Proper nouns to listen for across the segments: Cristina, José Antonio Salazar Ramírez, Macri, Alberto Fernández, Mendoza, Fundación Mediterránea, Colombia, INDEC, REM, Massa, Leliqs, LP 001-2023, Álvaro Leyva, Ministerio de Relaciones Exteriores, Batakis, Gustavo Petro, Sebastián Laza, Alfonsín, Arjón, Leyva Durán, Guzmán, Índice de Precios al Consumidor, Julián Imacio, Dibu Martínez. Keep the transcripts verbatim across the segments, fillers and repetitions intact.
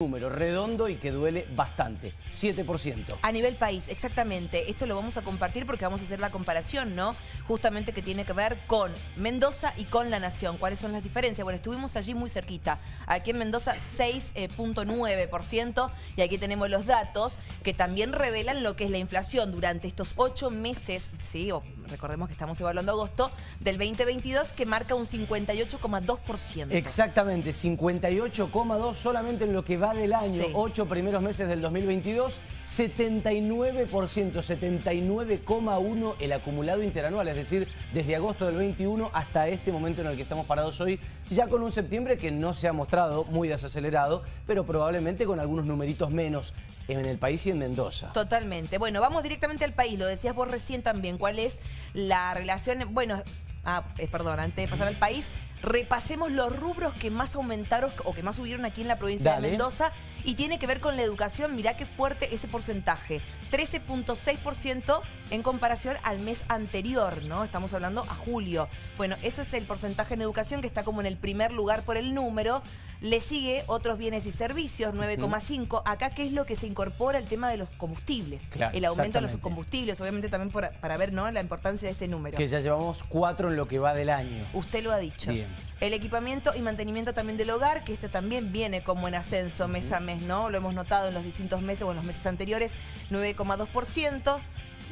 Número redondo y que duele bastante, siete por ciento. A nivel país, exactamente. Esto lo vamos a compartir porque vamos a hacer la comparación, ¿no? Justamente que tiene que ver con Mendoza y con la Nación. ¿Cuáles son las diferencias? Bueno, estuvimos allí muy cerquita. Aquí en Mendoza, seis punto nueve por ciento. Y aquí tenemos los datos que también revelan lo que es la inflación durante estos ocho meses, ¿sí? O recordemos que estamos evaluando agosto del veinte veintidós, que marca un cincuenta y ocho coma dos por ciento. Exactamente, cincuenta y ocho coma dos por ciento solamente en lo que va del año, sí. Ocho primeros meses del dos mil veintidós, setenta y nueve por ciento, setenta y nueve coma uno por ciento el acumulado interanual, es decir, desde agosto del veintiuno hasta este momento en el que estamos parados hoy, ya con un septiembre que no se ha mostrado muy desacelerado, pero probablemente con algunos numeritos menos en el país y en Mendoza. Totalmente. Bueno, vamos directamente al país, lo decías vos recién también, ¿cuál es la relación? Bueno, ah, eh, perdón, antes de pasar al país, repasemos los rubros que más aumentaron o que más subieron aquí en la provincia Dale. de Mendoza y tiene que ver con la educación. Mirá qué fuerte ese porcentaje, trece punto seis por ciento en comparación al mes anterior, ¿no? Estamos hablando a julio. Bueno, eso es el porcentaje en educación que está como en el primer lugar por el número. Le sigue otros bienes y servicios, nueve coma cinco. Acá, ¿qué es lo que se incorpora? El tema de los combustibles. Claro, el aumento de los combustibles, obviamente también por, para ver, ¿no?, la importancia de este número. Que ya llevamos cuatro en lo que va del año. Usted lo ha dicho. Bien. El equipamiento y mantenimiento también del hogar, que este también viene como en ascenso uh-huh. mes a mes, ¿no? Lo hemos notado en los distintos meses o en los meses anteriores, nueve coma dos por ciento.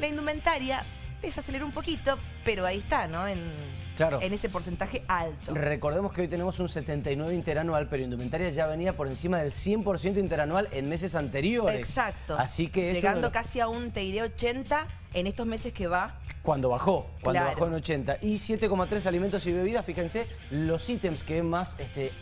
La indumentaria desaceleró un poquito, pero ahí está, ¿no? En, claro. en ese porcentaje alto. Recordemos que hoy tenemos un setenta y nueve interanual, pero indumentaria ya venía por encima del cien por ciento interanual en meses anteriores. Exacto. Así que llegando no lo... casi a un T I D ochenta en estos meses que va. Cuando bajó, cuando claro. bajó en ochenta. Y siete coma tres alimentos y bebidas, fíjense, los ítems que más... Este,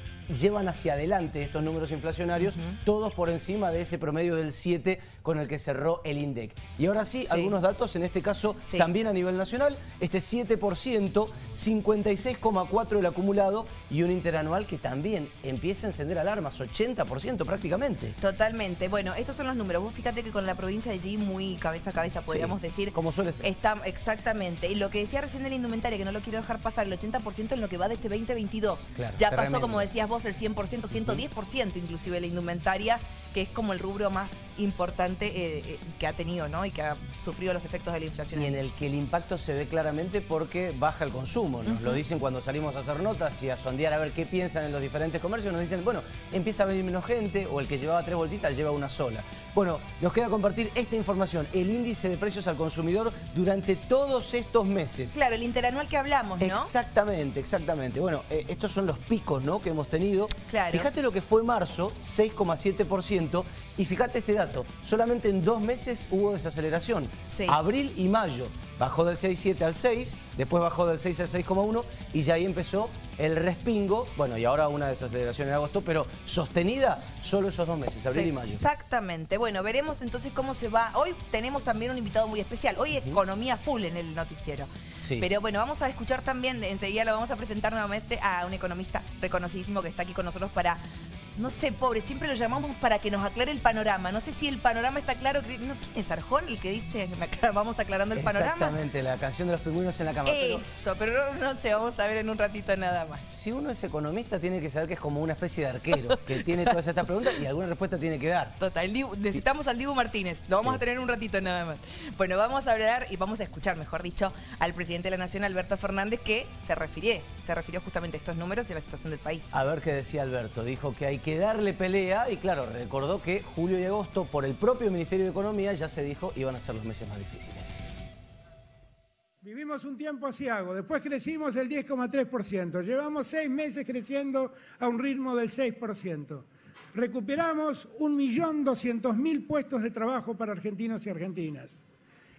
llevan hacia adelante estos números inflacionarios, uh-huh. todos por encima de ese promedio del siete con el que cerró el INDEC. Y ahora sí, sí. algunos datos, en este caso sí. también a nivel nacional, este siete por ciento, cincuenta y seis coma cuatro por ciento el acumulado y un interanual que también empieza a encender alarmas, ochenta por ciento prácticamente. Totalmente. Bueno, estos son los números. Vos fíjate que con la provincia de G muy cabeza a cabeza, podríamos sí. decir. Como suele ser. Está, exactamente. Y lo que decía recién del indumentario, que no lo quiero dejar pasar, el ochenta por ciento en lo que va de este veinte veintidós. Claro, ya pasó, como decías vos, el cien por ciento, ciento diez por ciento inclusive la indumentaria, que es como el rubro más importante eh, que ha tenido, ¿no? Y que ha sufrido los efectos de la inflación. Y en el que el impacto se ve claramente porque baja el consumo. Nos uh-huh. lo dicen cuando salimos a hacer notas y a sondear a ver qué piensan en los diferentes comercios. Nos dicen, bueno, empieza a venir menos gente o el que llevaba tres bolsitas lleva una sola. Bueno, nos queda compartir esta información, el índice de precios al consumidor durante todos estos meses. Claro, el interanual que hablamos, ¿no? Exactamente, exactamente. Bueno, eh, estos son los picos, ¿no?, que hemos tenido. Claro. Fíjate lo que fue marzo, seis coma siete por ciento, y fíjate este dato, solamente en dos meses hubo desaceleración. Sí. Abril y mayo, bajó del seis coma siete al seis, después bajó del seis al seis coma uno, y ya ahí empezó el respingo, bueno, y ahora una desaceleración en agosto, pero sostenida solo esos dos meses, abril sí, y mayo. Exactamente. Bueno, veremos entonces cómo se va. Hoy tenemos también un invitado muy especial. Hoy uh-huh. economía full en el noticiero. Sí. Pero bueno, vamos a escuchar también, enseguida lo vamos a presentar nuevamente a un economista reconocidísimo que está aquí con nosotros para, no sé, pobre, siempre lo llamamos para que nos aclare el panorama. No sé si el panorama está claro. ¿No? ¿Es Arjón el que dice, vamos aclarando el panorama? Exactamente, la canción de los pingüinos en la cama. Eso, pero, pero no, no sé, vamos a ver en un ratito nada más. Si uno es economista tiene que saber que es como una especie de arquero, que tiene todas estas preguntas y alguna respuesta tiene que dar. Total, Dibu, necesitamos al Dibu Martínez, lo vamos sí. a tener en un ratito nada más. Bueno, vamos a hablar y vamos a escuchar, mejor dicho, al presidente de la Nación, Alberto Fernández, que se refirió, se refirió justamente a estos números y a la situación del país. A ver qué decía Alberto. Dijo que hay que darle pelea y claro, recordó que julio y agosto por el propio Ministerio de Economía ya se dijo iban a ser los meses más difíciles. Vivimos un tiempo asiago, después crecimos el diez coma tres por ciento, llevamos seis meses creciendo a un ritmo del seis por ciento. Recuperamos un millón doscientos mil puestos de trabajo para argentinos y argentinas.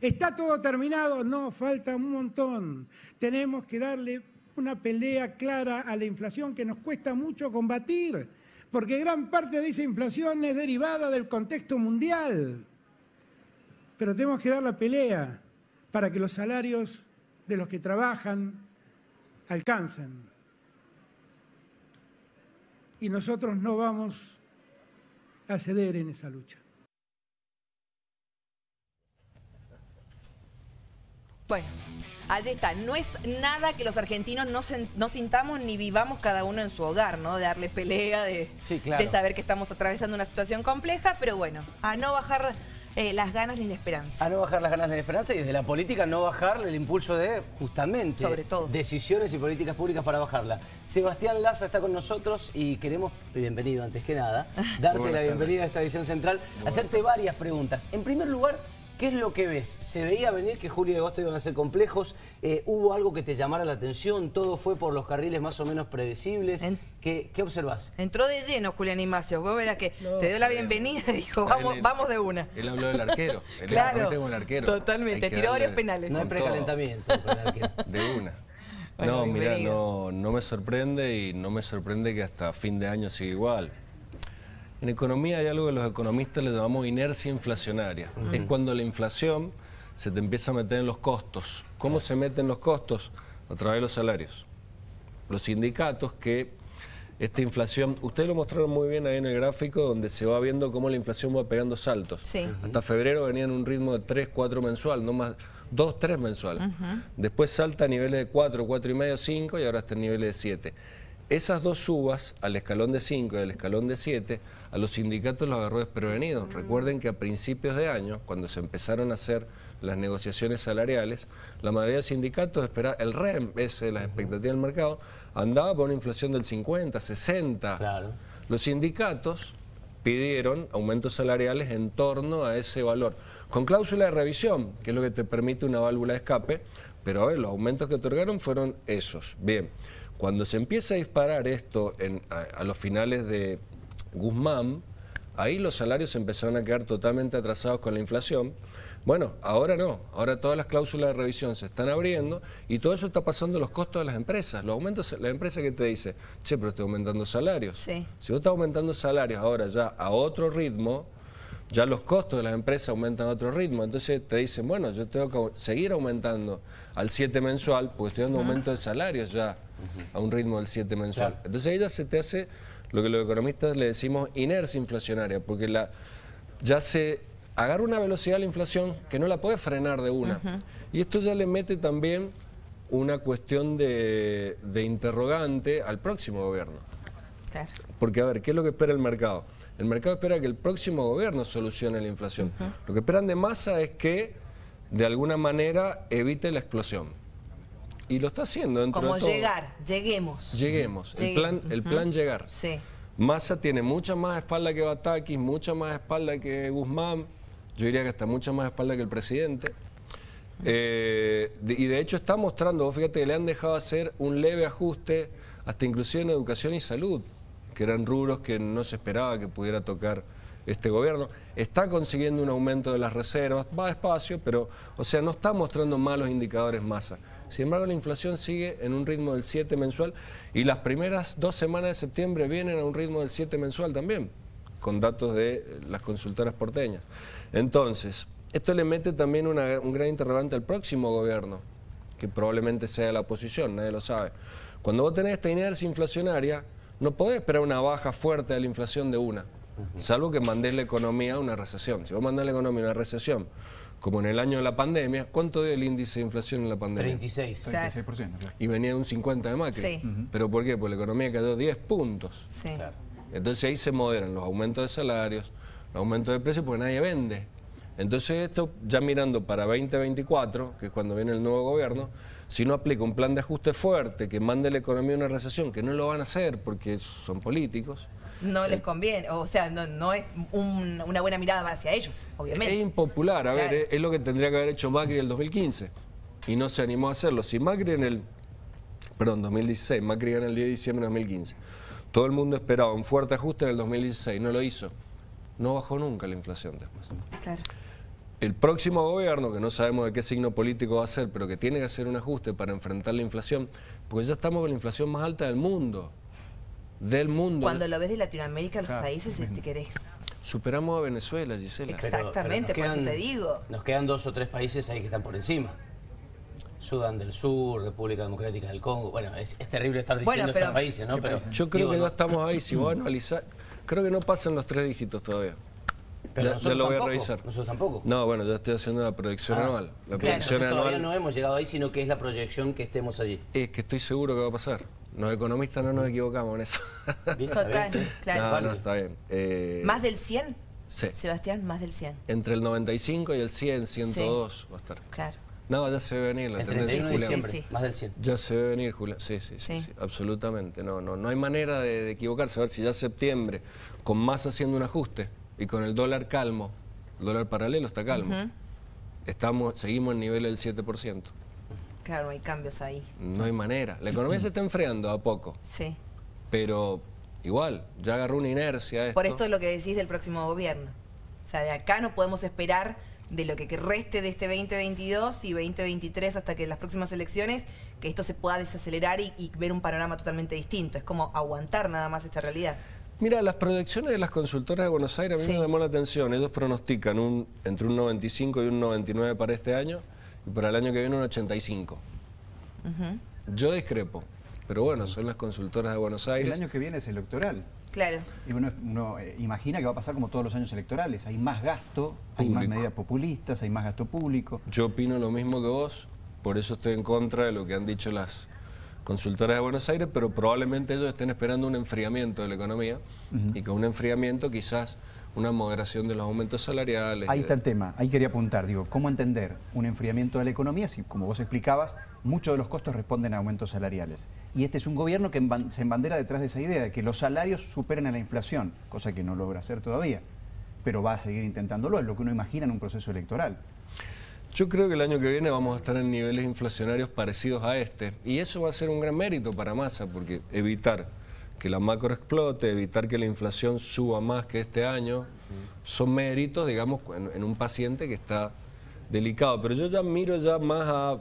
¿Está todo terminado? No, falta un montón. Tenemos que darle una pelea clara a la inflación que nos cuesta mucho combatir, porque gran parte de esa inflación es derivada del contexto mundial. Pero tenemos que dar la pelea para que los salarios de los que trabajan alcancen. Y nosotros no vamos a ceder en esa lucha. Bueno, Allí está. No es nada que los argentinos no, se, no sintamos ni vivamos cada uno en su hogar, ¿no? De darle pelea, de, sí, claro. de saber que estamos atravesando una situación compleja, pero bueno, a no bajar eh, las ganas ni la esperanza. A no bajar las ganas ni la esperanza y desde la política no bajar el impulso de, justamente, sobre todo, decisiones y políticas públicas para bajarla. Sebastián Laza está con nosotros y queremos, bienvenido antes que nada, darte Buenas la bienvenida tardes. a esta edición central, Buenas hacerte tardes. varias preguntas. En primer lugar, ¿qué es lo que ves? ¿Se veía venir que julio y agosto iban a ser complejos? Eh, ¿Hubo algo que te llamara la atención? ¿Todo fue por los carriles más o menos predecibles? En... ¿Qué, ¿Qué observás? Entró de lleno Julián Imacio. Vos verás que no, te dio la bienvenida y dijo, vamos, el, vamos de una. Él habló del arquero. Él claro, con el arquero. Totalmente. Tiró varios penales. No hay precalentamiento con el arquero. De una. Bueno, no, mira, no, no me sorprende y no me sorprende que hasta fin de año siga igual. En economía hay algo que los economistas le llamamos inercia inflacionaria. Uh-huh. Es cuando la inflación se te empieza a meter en los costos. ¿Cómo se meten los costos? A través de los salarios. Los sindicatos que esta inflación... Ustedes lo mostraron muy bien ahí en el gráfico donde se va viendo cómo la inflación va pegando saltos. Sí. Uh-huh. Hasta febrero venían un ritmo de tres, cuatro mensual, no más, dos, tres mensual. Uh-huh. Después salta a niveles de cuatro, cuatro y medio, cinco y ahora está en niveles de siete. Esas dos subas, al escalón de cinco y al escalón de siete, a los sindicatos los agarró desprevenidos. Mm. Recuerden que a principios de año, cuando se empezaron a hacer las negociaciones salariales, la mayoría de sindicatos esperaba, el R E M, ese de las expectativas del mercado, andaba por una inflación del cincuenta, sesenta. Claro. Los sindicatos pidieron aumentos salariales en torno a ese valor, con cláusula de revisión, que es lo que te permite una válvula de escape, pero a ver, los aumentos que otorgaron fueron esos. Bien. Cuando se empieza a disparar esto en, a, a los finales de Guzmán, ahí los salarios empezaron a quedar totalmente atrasados con la inflación. Bueno, ahora no, ahora todas las cláusulas de revisión se están abriendo y todo eso está pasando los costos de las empresas. Los aumentos, la empresa que te dice, che, pero estoy aumentando salarios. Sí. Si vos estás aumentando salarios ahora ya a otro ritmo, ya los costos de las empresas aumentan a otro ritmo. Entonces te dicen, bueno, yo tengo que seguir aumentando al siete mensual porque estoy dando ah. aumento de salarios ya. a un ritmo del siete mensual. Claro. Entonces ella se te hace lo que los economistas le decimos inercia inflacionaria, porque la, ya se agarra una velocidad a la inflación que no la puede frenar de una. Uh-huh. Y esto ya le mete también una cuestión de, de interrogante al próximo gobierno. Claro. Porque a ver, ¿qué es lo que espera el mercado? El mercado espera que el próximo gobierno solucione la inflación. Uh-huh. Lo que esperan de Massa es que de alguna manera evite la explosión. Y lo está haciendo dentro de todo. Como llegar, lleguemos. Lleguemos, el plan, el plan llegar. Sí. Massa tiene mucha más espalda que Batakis, mucha más espalda que Guzmán, yo diría que hasta mucha más espalda que el presidente. Eh, de, y de hecho está mostrando, vos fíjate que le han dejado hacer un leve ajuste, hasta inclusive en educación y salud, que eran rubros que no se esperaba que pudiera tocar este gobierno. Está consiguiendo un aumento de las reservas, va despacio, pero, o sea, no está mostrando malos indicadores Massa. Sin embargo, la inflación sigue en un ritmo del siete mensual y las primeras dos semanas de septiembre vienen a un ritmo del siete mensual también, con datos de las consultoras porteñas. Entonces, esto le mete también una, un gran interrogante al próximo gobierno, que probablemente sea la oposición, nadie lo sabe. Cuando vos tenés esta inercia inflacionaria, no podés esperar una baja fuerte de la inflación de una, salvo que mandés la economía a una recesión. Si vos mandás la economía a una recesión, como en el año de la pandemia, ¿cuánto dio el índice de inflación en la pandemia? treinta y seis por ciento. treinta y seis por ciento, claro. Y venía de un cincuenta por ciento de Macri. Sí. Uh-huh. ¿Pero por qué? Porque la economía quedó diez puntos. Sí. Claro. Entonces ahí se moderan los aumentos de salarios, los aumentos de precios, porque nadie vende. Entonces esto, ya mirando para veinte veinticuatro, que es cuando viene el nuevo gobierno, si no aplica un plan de ajuste fuerte que mande la economía a una recesión, que no lo van a hacer porque son políticos, no les conviene, o sea, no, no es un, una buena mirada hacia ellos, obviamente. Es impopular, a claro. ver, es, es lo que tendría que haber hecho Macri en el dos mil quince y no se animó a hacerlo. Si Macri en el, perdón, dos mil dieciséis, Macri gana el diez de diciembre de dos mil quince, todo el mundo esperaba un fuerte ajuste en el dos mil dieciséis, no lo hizo, no bajó nunca la inflación después. Claro. El próximo gobierno, que no sabemos de qué signo político va a ser, pero que tiene que hacer un ajuste para enfrentar la inflación, porque ya estamos con la inflación más alta del mundo. Del mundo. Cuando lo ves de Latinoamérica, los claro, países te querés. Superamos a Venezuela, Gisela. Exactamente, pero, pero por quedan, eso te digo. Nos quedan dos o tres países ahí que están por encima. Sudán del Sur, República Democrática del Congo. Bueno, es, es terrible estar diciendo bueno, pero, estos países, ¿no? Pero, países? Yo creo digo, que no estamos ahí. Si vos analizás, creo que no pasan los tres dígitos todavía. Pero ya, nosotros ya lo voy tampoco, a revisar. Nosotros tampoco. No, bueno, ya estoy haciendo la proyección ah, anual. La claro, proyección anual todavía no hemos llegado ahí, sino que es la proyección que estemos allí. Es que estoy seguro que va a pasar. Los economistas no nos equivocamos en eso. Bien, total, claro. No, no, está bien. Eh, ¿Más del cien? Sí. Sebastián, más del cien. Entre el noventa y cinco y el cien, ciento dos sí. va a estar. Claro. No, ya se ve venir la el tendencia, Julia. Sí, sí. Más del cien. Ya se ve venir, Julia. Sí, sí, sí, sí. sí absolutamente. No, no, no hay manera de, de equivocarse. A ver si ya septiembre, con Massa haciendo un ajuste y con el dólar calmo, el dólar paralelo está calmo, uh-huh. estamos, seguimos en nivel del siete por ciento. Claro, hay cambios ahí. No hay manera. La economía uh-huh. se está enfriando a poco. Sí. Pero igual, ya agarró una inercia esto. Por esto es lo que decís del próximo gobierno. O sea, de acá no podemos esperar de lo que reste de este veinte veintidós y veinte veintitrés hasta que las próximas elecciones, que esto se pueda desacelerar y, y ver un panorama totalmente distinto. Es como aguantar nada más esta realidad. Mira, las proyecciones de las consultoras de Buenos Aires a mí sí. me llamó la atención. Ellos pronostican un, entre un noventa y cinco y un noventa y nueve para este año y para el año que viene un ochenta y cinco. Uh-huh. Yo discrepo, pero bueno, son las consultoras de Buenos Aires. El año que viene es electoral. Claro. Y uno, uno eh, imagina que va a pasar como todos los años electorales. Hay más gasto, público. Hay más medidas populistas, hay más gasto público. Yo opino lo mismo que vos, por eso estoy en contra de lo que han dicho las consultoras de Buenos Aires, pero probablemente ellos estén esperando un enfriamiento de la economía uh-huh. y con un enfriamiento quizás una moderación de los aumentos salariales. Ahí está el tema, ahí quería apuntar, digo, ¿cómo entender un enfriamiento de la economía? Si, como vos explicabas, muchos de los costos responden a aumentos salariales. Y este es un gobierno que se embandera detrás de esa idea, de que los salarios superen a la inflación, cosa que no logra hacer todavía, pero va a seguir intentándolo, es lo que uno imagina en un proceso electoral. Yo creo que el año que viene vamos a estar en niveles inflacionarios parecidos a este, y eso va a ser un gran mérito para Massa, porque evitar que la macro explote, evitar que la inflación suba más que este año, son méritos, digamos, en, en un paciente que está delicado. Pero yo ya miro ya más a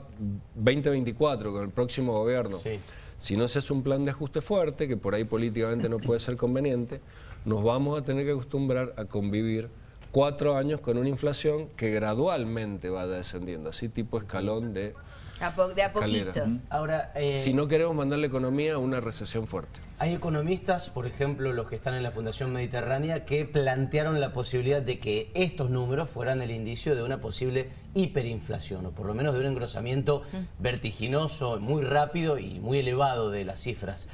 veinte veinticuatro, con el próximo gobierno. Sí. Si no se hace un plan de ajuste fuerte, que por ahí políticamente no puede ser conveniente, nos vamos a tener que acostumbrar a convivir cuatro años con una inflación que gradualmente va descendiendo, así tipo escalón de... A po de a escalera. Poquito. Ahora, eh, si no queremos mandar la economía a una recesión fuerte. Hay economistas, por ejemplo, los que están en la Fundación Mediterránea, que plantearon la posibilidad de que estos números fueran el indicio de una posible hiperinflación, o por lo menos de un engrosamiento mm. vertiginoso, muy rápido y muy elevado de las cifras.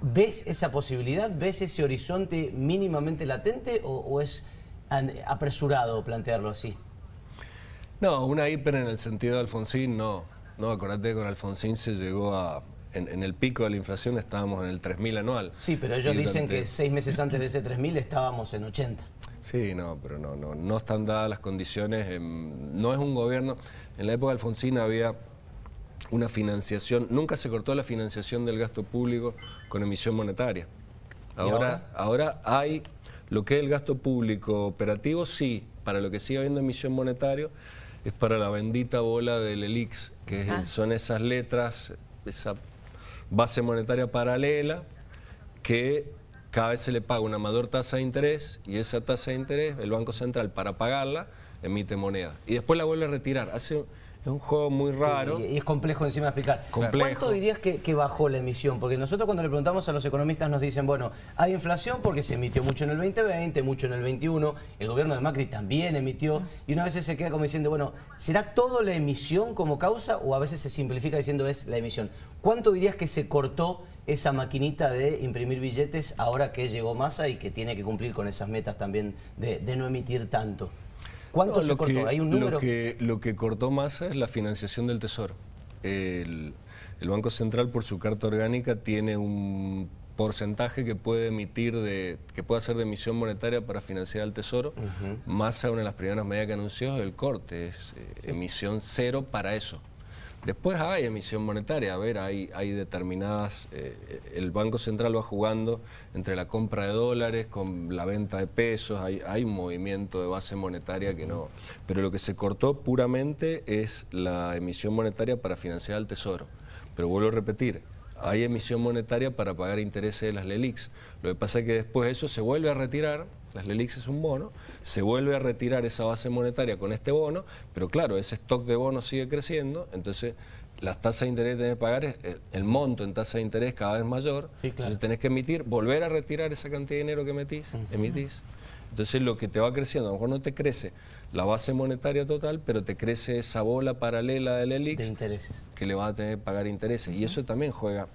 ¿Ves esa posibilidad? ¿Ves ese horizonte mínimamente latente o, o es apresurado plantearlo así? No, una hiper en el sentido de Alfonsín, no. No, acordate que con Alfonsín se llegó a... En, en el pico de la inflación estábamos en el tres mil anual. Sí, pero ellos dicen durante... que seis meses antes de ese tres mil estábamos en ochenta. Sí, no, pero no, no, no están dadas las condiciones. Eh, no es un gobierno... En la época de Alfonsín había una financiación... Nunca se cortó la financiación del gasto público con emisión monetaria. Ahora, ahora? ahora hay lo que es el gasto público operativo, sí. Para lo que sigue habiendo emisión monetaria... es para la bendita bola del E L I X, que ah. son esas letras, esa base monetaria paralela, que cada vez se le paga una mayor tasa de interés, y esa tasa de interés, el Banco Central, para pagarla, emite moneda. Y después la vuelve a retirar. Hace un, es un juego muy raro. Sí, y es complejo encima de explicar. Complejo. ¿Cuánto dirías que, que bajó la emisión? Porque nosotros cuando le preguntamos a los economistas nos dicen, bueno, hay inflación porque se emitió mucho en el veinte veinte, mucho en el veintiuno, el gobierno de Macri también emitió, y una vez se queda como diciendo, bueno, ¿será todo la emisión como causa? O a veces se simplifica diciendo es la emisión. ¿Cuánto dirías que se cortó esa maquinita de imprimir billetes ahora que llegó Massa y que tiene que cumplir con esas metas también de, de no emitir tanto? ¿Cuánto no, se cortó? Que, ¿Hay un número? Lo que, lo que cortó Massa es la financiación del Tesoro. El, el Banco Central, por su carta orgánica, tiene un porcentaje que puede emitir de, que puede hacer de emisión monetaria para financiar al Tesoro. Uh-huh. Massa, una de las primeras medidas que anunció es el corte, es eh, sí. emisión cero para eso. Después hay emisión monetaria, a ver, hay, hay determinadas... Eh, el Banco Central va jugando entre la compra de dólares con la venta de pesos, hay, hay un movimiento de base monetaria que no... Pero lo que se cortó puramente es la emisión monetaria para financiar al Tesoro. Pero vuelvo a repetir, hay emisión monetaria para pagar intereses de las Leliqs. Lo que pasa es que después eso se vuelve a retirar, las Leliqs es un bono, se vuelve a retirar esa base monetaria con este bono, pero claro, ese stock de bonos sigue creciendo, entonces las tasas de interés que tenés que pagar, es, el monto en tasa de interés cada vez mayor, sí, claro. Entonces tenés que emitir, volver a retirar esa cantidad de dinero que metís, uh-huh. emitís, Entonces lo que te va creciendo, a lo mejor no te crece la base monetaria total, pero te crece esa bola paralela del E L I X de intereses, que le vas a tener que pagar intereses. Uh-huh. Y eso también juega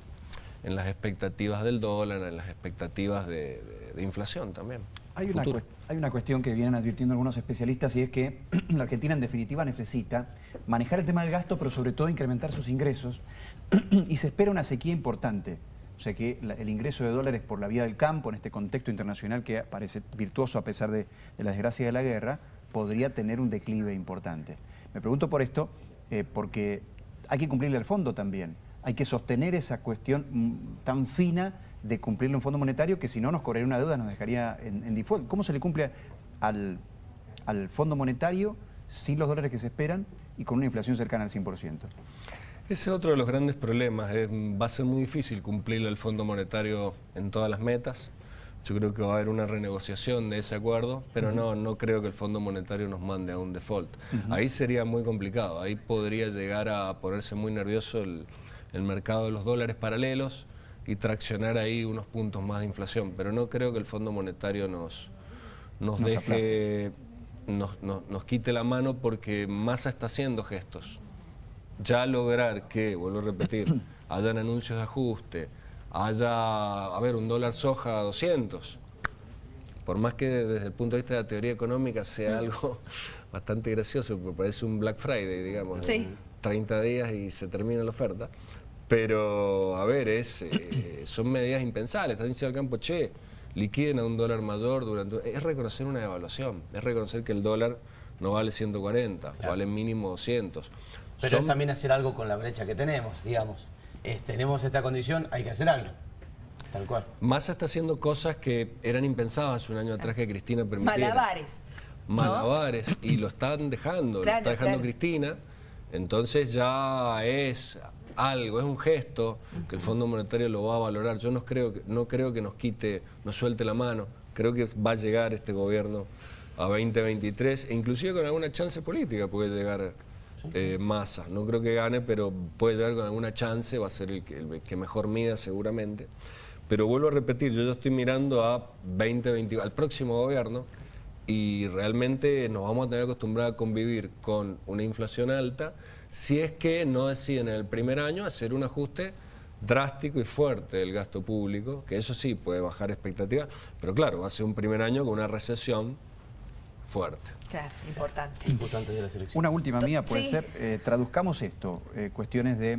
en las expectativas del dólar, en las expectativas de, de, de inflación también. Hay una, hay una cuestión que vienen advirtiendo algunos especialistas, y es que la Argentina en definitiva necesita manejar el tema del gasto, pero sobre todo incrementar sus ingresos, y se espera una sequía importante. O sea que la, el ingreso de dólares por la vía del campo, en este contexto internacional que parece virtuoso a pesar de, de la desgracia de la guerra, podría tener un declive importante. Me pregunto por esto, eh, porque hay que cumplirle al fondo también. Hay que sostener esa cuestión tan fina de cumplirle un fondo monetario, que si no nos cobraría una deuda, nos dejaría en, en default. ¿Cómo se le cumple al, al fondo monetario sin los dólares que se esperan y con una inflación cercana al cien por ciento? Ese es otro de los grandes problemas. Eh, va a ser muy difícil cumplirle al fondo monetario en todas las metas. Yo creo que va a haber una renegociación de ese acuerdo, pero uh-huh. no, no creo que el Fondo Monetario nos mande a un default. Uh-huh. Ahí sería muy complicado, ahí podría llegar a ponerse muy nervioso el, el mercado de los dólares paralelos y traccionar ahí unos puntos más de inflación, pero no creo que el Fondo Monetario nos, nos, nos deje, nos, nos, nos quite la mano, porque Massa está haciendo gestos. Ya lograr que, vuelvo a repetir, hayan anuncios de ajuste, haya, a ver, un dólar soja a doscientos, por más que desde el punto de vista de la teoría económica sea algo bastante gracioso, porque parece un Black Friday, digamos, sí. En treinta días y se termina la oferta, pero a ver, es, eh, son medidas impensables. Están diciendo al campo, che, liquiden a un dólar mayor durante... Es reconocer una devaluación, es reconocer que el dólar no vale ciento cuarenta, claro. Vale mínimo doscientos. Pero son... es también hacer algo con la brecha que tenemos, digamos. Es, tenemos esta condición, hay que hacer algo, tal cual. Massa está haciendo cosas que eran impensadas hace un año atrás, que Cristina permitiera. Malabares. Malabares, ¿no? Y lo están dejando, claro, lo está dejando claro. Cristina. Entonces ya es algo, es un gesto que el Fondo Monetario lo va a valorar. Yo no creo, no creo que nos quite, nos suelte la mano. Creo que va a llegar este gobierno a veinte veintitrés, e inclusive con alguna chance política puede llegar... Eh, Massa, no creo que gane, pero puede llegar con alguna chance, va a ser el que, el que mejor mida seguramente. Pero vuelvo a repetir, yo ya estoy mirando a veinte veintiuno, al próximo gobierno, y realmente nos vamos a tener acostumbrados a convivir con una inflación alta, si es que no deciden en el primer año hacer un ajuste drástico y fuerte del gasto público, que eso sí puede bajar expectativas, pero claro, va a ser un primer año con una recesión fuerte. Claro, importante. Importante de las elecciones. Una última mía puede sí. ser, eh, traduzcamos esto, eh, cuestiones de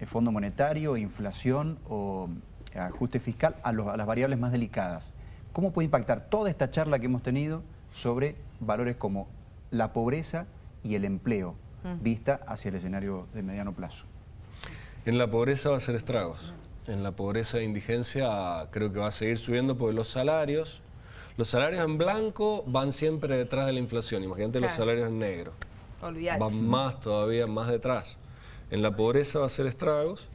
eh, fondo monetario, inflación o ajuste fiscal a, los, a las variables más delicadas. ¿Cómo puede impactar toda esta charla que hemos tenido sobre valores como la pobreza y el empleo, mm. vista hacia el escenario de mediano plazo? En la pobreza va a ser estragos. En la pobreza de indigencia creo que va a seguir subiendo, porque los salarios... Los salarios en blanco van siempre detrás de la inflación. Imagínate claro. Los salarios en negro. Olvídate. Van más todavía, más detrás. En la pobreza va a ser estragos.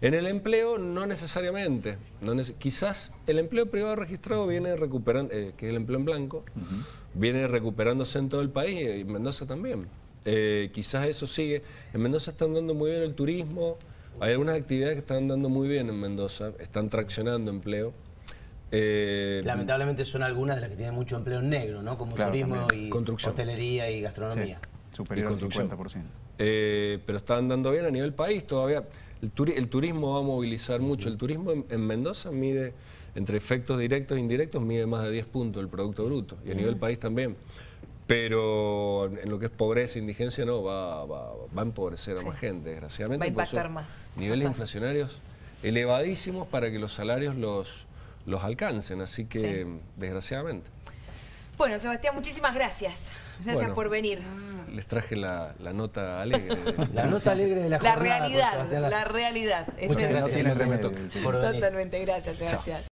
En el empleo no necesariamente. No neces quizás el empleo privado registrado viene recuperando, eh, que es el empleo en blanco, uh-huh. viene recuperándose en todo el país, y en Mendoza también. Eh, quizás eso sigue. En Mendoza están dando muy bien el turismo. Hay algunas actividades que están dando muy bien en Mendoza. Están traccionando empleo. Eh, Lamentablemente son algunas de las que tienen mucho empleo en negro, ¿no? Como claro, turismo también. Y hostelería y gastronomía. Sí, superior y al cincuenta por ciento. Eh, pero están dando bien a nivel país todavía. El, turi el turismo va a movilizar mucho. El turismo en, en Mendoza mide, entre efectos directos e indirectos, mide más de diez puntos el Producto Bruto. Y a nivel país también. Pero en lo que es pobreza e indigencia, no, va, va, va a empobrecer a más sí. gente, desgraciadamente. Va a impactar más. Niveles Total. inflacionarios elevadísimos para que los salarios los... los alcancen, así que sí. desgraciadamente. Bueno, Sebastián, muchísimas gracias. Gracias bueno, por venir. Les traje la, la nota alegre. De, la nota alegre de la jornada. La realidad, la realidad. Muchas gracias. No tiene remedio. Totalmente, gracias, Sebastián. Chao.